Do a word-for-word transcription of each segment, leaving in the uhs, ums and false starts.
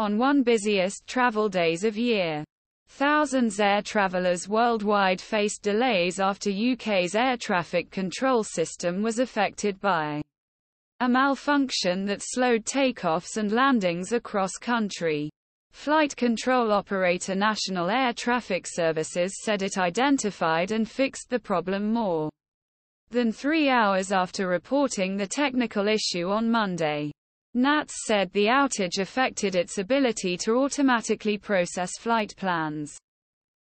on one busiest travel days of year. Thousands air travellers worldwide faced delays after U K's air traffic control system was affected by a malfunction that slowed takeoffs and landings across country. Flight control operator National Air Traffic Services said it identified and fixed the problem more than three hours after reporting the technical issue on Monday. N A T S said the outage affected its ability to automatically process flight plans,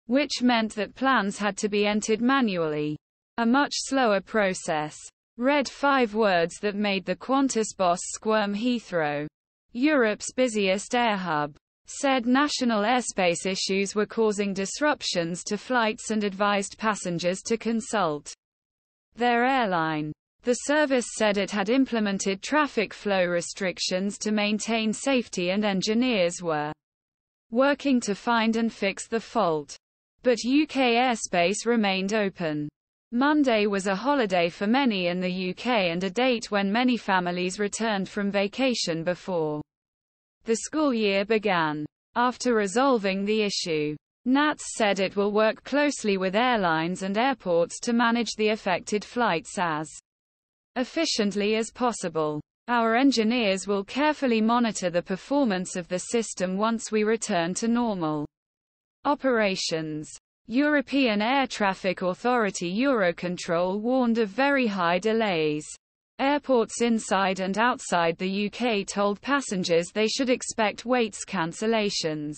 which meant that plans had to be entered manually, a much slower process. Read five words that made the Qantas boss squirm. Heathrow, Europe's busiest air hub, said national airspace issues were causing disruptions to flights and advised passengers to consult their airline. The service said it had implemented traffic flow restrictions to maintain safety and engineers were working to find and fix the fault. But U K airspace remained open. Monday was a holiday for many in the U K and a date when many families returned from vacation before the school year began. After resolving the issue, N A T S said it will work closely with airlines and airports to manage the affected flights as efficiently as possible. Our engineers will carefully monitor the performance of the system once we return to normal operations. European Air Traffic Authority Eurocontrol warned of very high delays. Airports inside and outside the U K told passengers they should expect waits cancellations.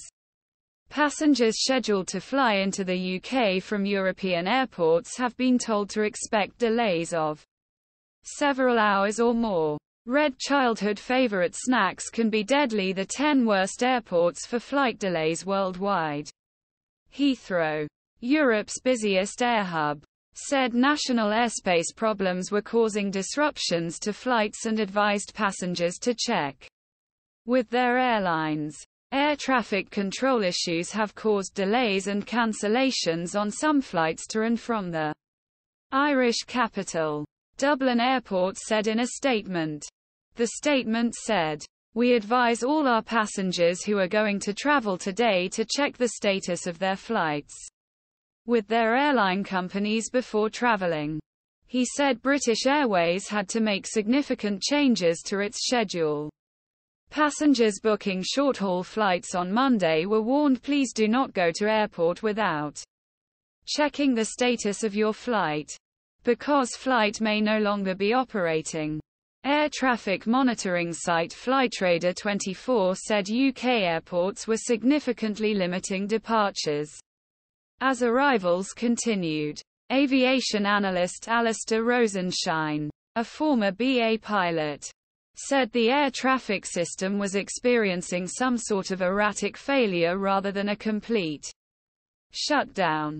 Passengers scheduled to fly into the U K from European airports have been told to expect delays of several hours or more. Red childhood favourite snacks can be deadly. The ten worst airports for flight delays worldwide. Heathrow, Europe's busiest air hub, said national airspace problems were causing disruptions to flights and advised passengers to check with their airlines. Air traffic control issues have caused delays and cancellations on some flights to and from the Irish capital. Dublin Airport said in a statement. The statement said, "We advise all our passengers who are going to travel today to check the status of their flights with their airline companies before traveling." He said British Airways had to make significant changes to its schedule. Passengers booking short-haul flights on Monday were warned, please do not go to airport without checking the status of your flight, because flight may no longer be operating. Air traffic monitoring site Flightradar twenty-four said U K airports were significantly limiting departures as arrivals continued. Aviation analyst Alistair Rosenschein, a former B A pilot, said the air traffic system was experiencing some sort of erratic failure rather than a complete shutdown.